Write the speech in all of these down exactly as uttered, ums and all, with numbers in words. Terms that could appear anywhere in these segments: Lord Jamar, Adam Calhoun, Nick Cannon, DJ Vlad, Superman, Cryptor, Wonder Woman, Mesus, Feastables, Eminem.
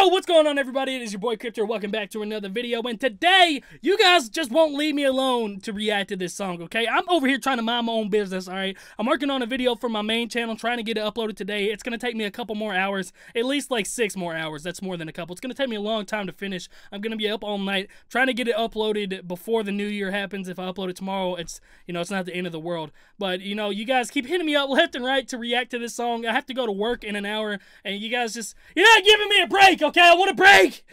Yo, what's going on, everybody? It is your boy Cryptor. Welcome back to another video, and today you guys just won't leave me alone to react to this song, okay? I'm over here trying to mind my own business, all right? I'm working on a video for my main channel, trying to get it uploaded today. It's going to take me a couple more hours, at least like six more hours. That's more than a couple. It's going to take me a long time to finish. I'm going to be up all night trying to get it uploaded before the new year happens. If I upload it tomorrow, it's, you know, it's not the end of the world. But, you know, you guys keep hitting me up left and right to react to this song. I have to go to work in an hour, and you guys just, you're not giving me a break. Okay, I want a break.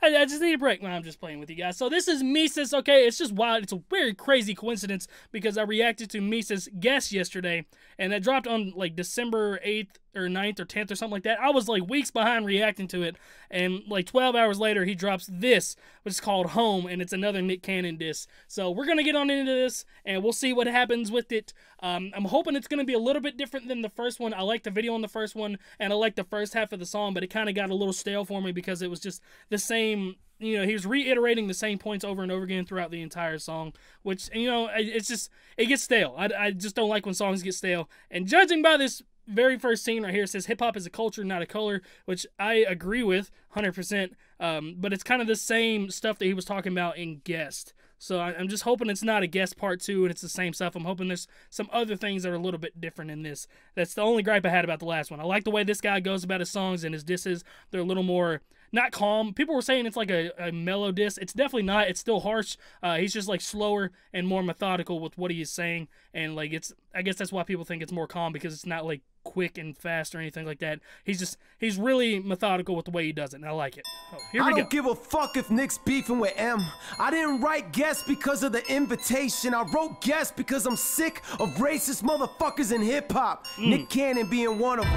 I, I just need a break. No, I'm just playing with you guys. So this is Mesus, okay? It's just wild. It's a very crazy coincidence because I reacted to Mesus Guess yesterday, and that dropped on like December eighth or ninth or tenth or something like that. I was like weeks behind reacting to it, and like twelve hours later, he drops this, which is called Home, and it's another Nick Cannon diss. So we're going to get on into this, and we'll see what happens with it. Um, I'm hoping it's going to be a little bit different than the first one. I liked the video on the first one, and I liked the first half of the song, but it kind of got a little stale for me because it was just the same, you know, he was reiterating the same points over and over again throughout the entire song, which, you know, it's just, it gets stale. I, I just don't like when songs get stale, and judging by this very first scene right here, it says hip-hop is a culture, not a color, which I agree with one hundred percent, um, but it's kind of the same stuff that he was talking about in Guest. So I, I'm just hoping it's not a Guest part two and it's the same stuff. I'm hoping there's some other things that are a little bit different in this. That's the only gripe I had about the last one. I like the way this guy goes about his songs and his disses. They're a little more, not calm. People were saying it's like a, a mellow diss. It's definitely not. It's still harsh. Uh, he's just like slower and more methodical with what he is saying. And like it's, I guess that's why people think it's more calm, because it's not like quick and fast or anything like that. He's just, he's really methodical with the way he does it, and I like it. Oh, here we go. I don't give a fuck if Nick's beefing with M. I didn't write Guest because of the invitation. I wrote Guest because I'm sick of racist motherfuckers in hip-hop. Mm. Nick Cannon being one of them.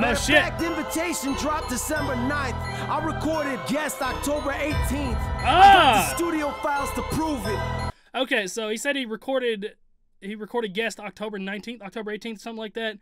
Matter of fact, invitation dropped December ninth. I recorded Guest October eighteenth. Ah. I got the studio files to prove it. Okay, so he said he recorded he recorded Guest October nineteenth, October eighteenth, something like that,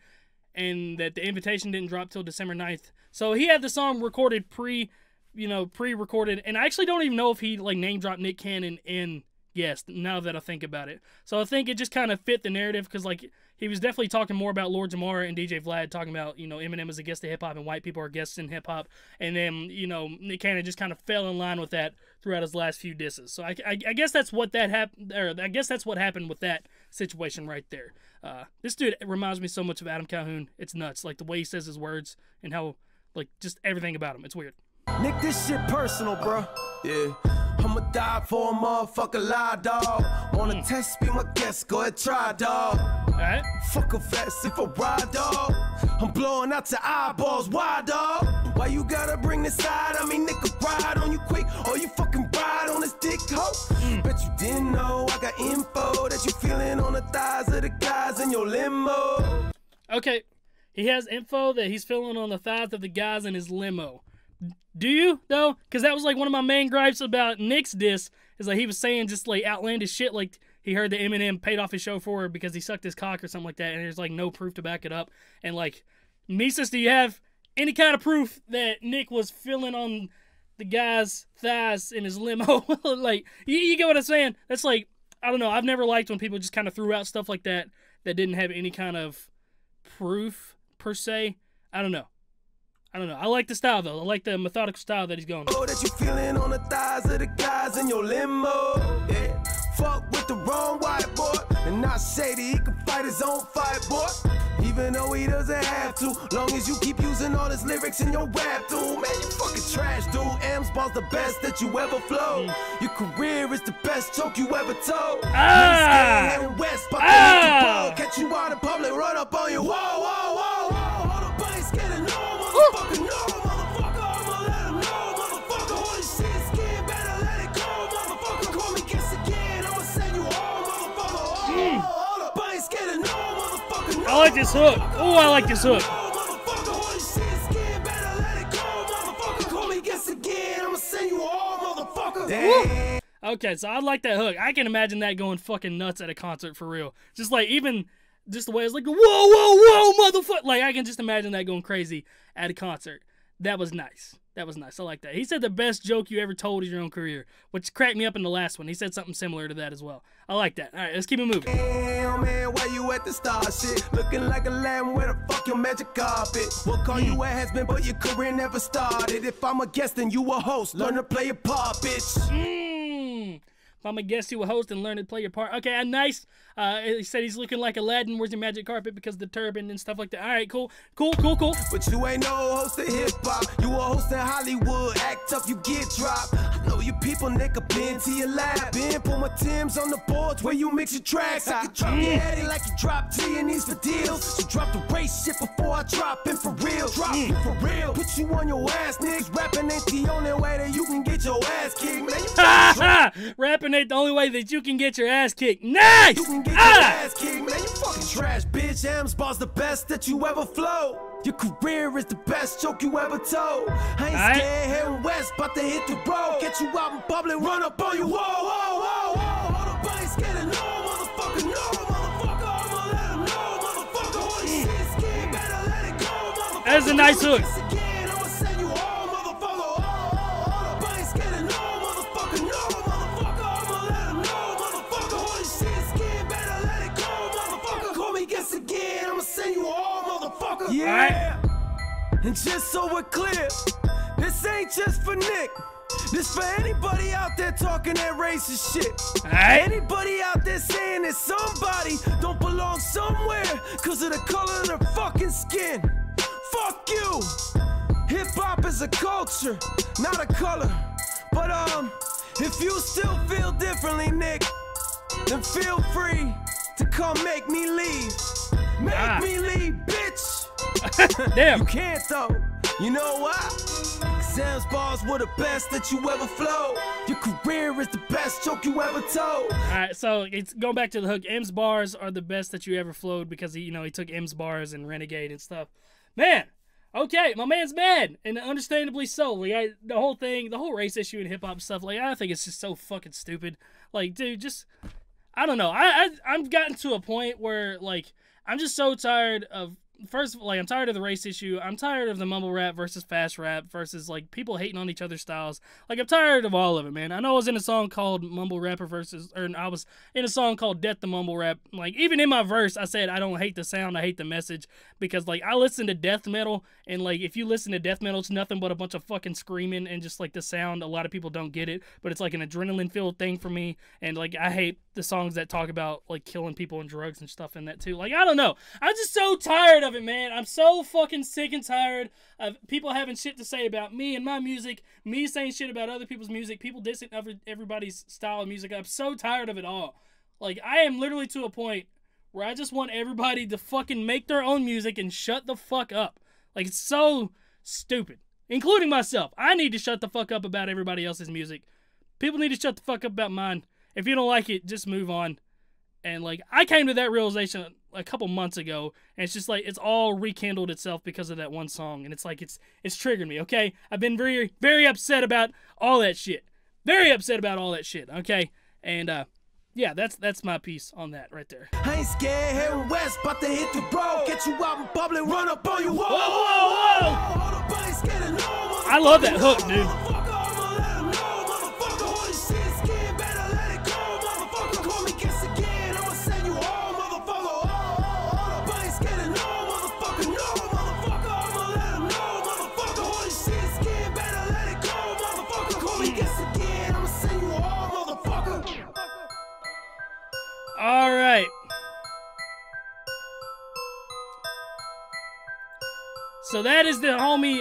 and that the invitation didn't drop till December ninth. So he had the song recorded pre, you know, pre-recorded, and I actually don't even know if he like name dropped Nick Cannon in Yes, now that I think about it. So I think it just kind of fit the narrative, because like he was definitely talking more about Lord Jamar and D J Vlad, talking about, you know, Eminem is a guest to hip-hop and white people are guests in hip-hop, and then, you know, Nick Cannon just kind of fell in line with that throughout his last few disses. So I, I, I guess that's what that happened, or I guess that's what happened with that situation right there. Uh, this dude reminds me so much of Adam Calhoun. It's nuts, like the way he says his words and how, like, just everything about him. It's weird. Nick, this shit personal, bro. Yeah. I'ma die for a motherfucker lie, dog. Wanna test me, my guest, go ahead, try, dog. Alright. Fuck a vest if I ride, dog. I'm blowing out your eyeballs, why, dog? Why you gotta bring this side? I mean, nigga, ride on you quick, or you fucking ride on this dick hoe. Mm. Bet you didn't know I got info that you feeling on the thighs of the guys in your limo. Okay, he has info that he's feeling on the thighs of the guys in his limo. Do you, though? Because that was, like, one of my main gripes about Nick's diss, is, like, he was saying just, like, outlandish shit, like, he heard that Eminem paid off his chauffeur because he sucked his cock or something like that, and there's, like, no proof to back it up. And, like, Mesus, do you have any kind of proof that Nick was feeling on the guy's thighs in his limo? Like, you, you get what I'm saying? That's, like, I don't know. I've never liked when people just kind of threw out stuff like that that didn't have any kind of proof, per se. I don't know. I don't know. I like the style, though. I like the methodical style that he's going. Oh, that you feeling on the thighs of the guys in your limo. Yeah. Fuck with the wrong white boy. And not shady, he can fight his own fight, boy. Even though he doesn't have to. Long as you keep using all his lyrics in your rap, dude. Man, you fucking trash, dude. M's ball's the best that you ever flow. Mm. Your career is the best joke you ever told. Ah! Man, West, ah! Catch you out in public, run up on you. Whoa, whoa, whoa, whoa. I like this hook. Oh, I like this hook. Damn. Okay, so I like that hook. I can imagine that going fucking nuts at a concert for real. Just like even just the way it's like, whoa, whoa, whoa, motherfucker. Like I can just imagine that going crazy at a concert. That was nice. That was nice. I like that. He said the best joke you ever told is your own career, which cracked me up in the last one. He said something similar to that as well. I like that. All right, let's keep it moving. Damn, man, why you at the star shit? Looking like a lamb, where the fuck your magic carpet? We'll call you a husband, but your career never started. If I'm a guest, then you a host. Learn to play your part, bitch. Mm. If I'm a guest, you a host and learn to play your part. Okay, nice. Uh, he said he's looking like Aladdin. Where's your magic carpet? Because the turban and stuff like that. All right, cool, cool, cool, cool. But you ain't no host of hip hop. You a host in Hollywood. Act up, you get dropped. I know you people, nigga, been to your lab. Been put my Timbs on the boards where you mix your tracks. I can drop mm. your head like you drop T and these for deals. So drop the race shit before I drop in for real. Drop mm. it for real. Put you on your ass, niggas. Rapping ain't the only way that you can get your ass kicked. Man, you rapping ain't the only way that you can get your ass kicked. Nah! You can get ah! your ass kicked, man. You fucking trash, bitch. M's bar's the best that you ever flow. Your career is the best joke you ever told. I ain't right. scared, heading west, about to hit the road. Get you out in public, run up on you. Whoa, whoa, whoa, whoa. Hold up, I ain't scared of no motherfucker, no motherfucker. I'ma let him know, motherfucker. Holy shit, scared, better let it go, motherfucker. That's a nice hook. Yeah, right. And just so we're clear, this ain't just for Nick. This for anybody out there talking that racist shit. Right. Anybody out there saying that somebody don't belong somewhere because of the color of their fucking skin. Fuck you. Hip-hop is a culture, not a color. But um, if you still feel differently, Nick, then feel free to come make me leave. Make ah. me leave, bitch. Damn. You can't though. You know why? Sam's bars were the best that you ever flow. Your career is the best joke you ever told. Alright, so it's going back to the hook. M's bars are the best that you ever flowed, because he, you know, he took M's bars and Renegade and stuff. Man, okay, my man's mad, and understandably so. Like I, the whole thing, the whole race issue and hip hop stuff, like I think it's just so fucking stupid. Like, dude, just I don't know. I, I I've gotten to a point where like I'm just so tired of. First of all, like, I'm tired of the race issue. I'm tired of the mumble rap versus fast rap versus, like, people hating on each other's styles. Like, I'm tired of all of it, man. I know I was in a song called Mumble Rapper versus, or I was in a song called Death to Mumble Rap. Like, even in my verse, I said, I don't hate the sound, I hate the message. Because, like, I listen to death metal, and, like, if you listen to death metal, it's nothing but a bunch of fucking screaming and just, like, the sound. A lot of people don't get it, but it's, like, an adrenaline-filled thing for me. And, like, I hate the songs that talk about, like, killing people and drugs and stuff and that, too. Like, I don't know. I'm just so tired of it, man. I'm so fucking sick and tired of people having shit to say about me and my music, me saying shit about other people's music, people dissing every, everybody's style of music. I'm so tired of it all. Like, I am literally to a point where I just want everybody to fucking make their own music and shut the fuck up. Like, it's so stupid. Including myself. I need to shut the fuck up about everybody else's music. People need to shut the fuck up about mine. If you don't like it, just move on. And, like, I came to that realization a couple months ago, and it's just like it's all rekindled itself because of that one song, and it's like it's it's triggered me. Okay, I've been very very upset about all that shit, very upset about all that shit. Okay, and uh, yeah, that's that's my piece on that right there. I ain't scared, heading west, about to hit the road, get you out in public, run up on you. Whoa, whoa, whoa! whoa. I love that hook, dude. All right. So that is the homie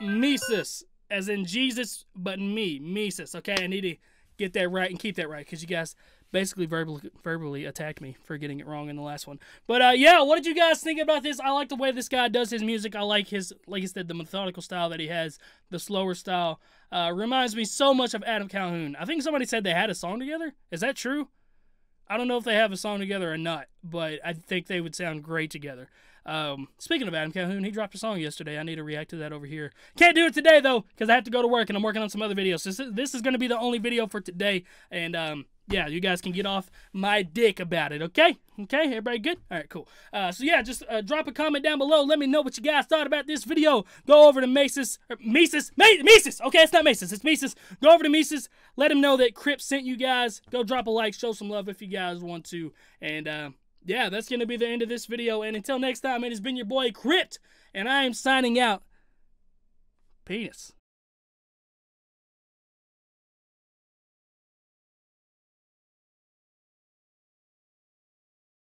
Mesus, as in Jesus, but me, Mesus. Okay, I need to get that right and keep that right, because you guys basically verbally, verbally attacked me for getting it wrong in the last one. But uh, yeah, what did you guys think about this? I like the way this guy does his music. I like his, like I said, the methodical style that he has, the slower style. Uh, reminds me so much of Adam Calhoun. I think somebody said they had a song together. Is that true? I don't know if they have a song together or not, but I think they would sound great together. Um, speaking of Adam Calhoun, he dropped a song yesterday. I need to react to that over here. Can't do it today, though, because I have to go to work, and I'm working on some other videos. So this is going to be the only video for today, and um, yeah, you guys can get off my dick about it, okay? Okay, everybody good? All right, cool. Uh, so, yeah, just uh, drop a comment down below. Let me know what you guys thought about this video. Go over to Mesus. Or Mesus? Me Mesus! Okay, it's not Mesus. It's Mesus. Go over to Mesus. Let him know that Crip sent you guys. Go drop a like. Show some love if you guys want to. And, uh, yeah, that's going to be the end of this video. And until next time, it has been your boy, Crip. And I am signing out. Peace.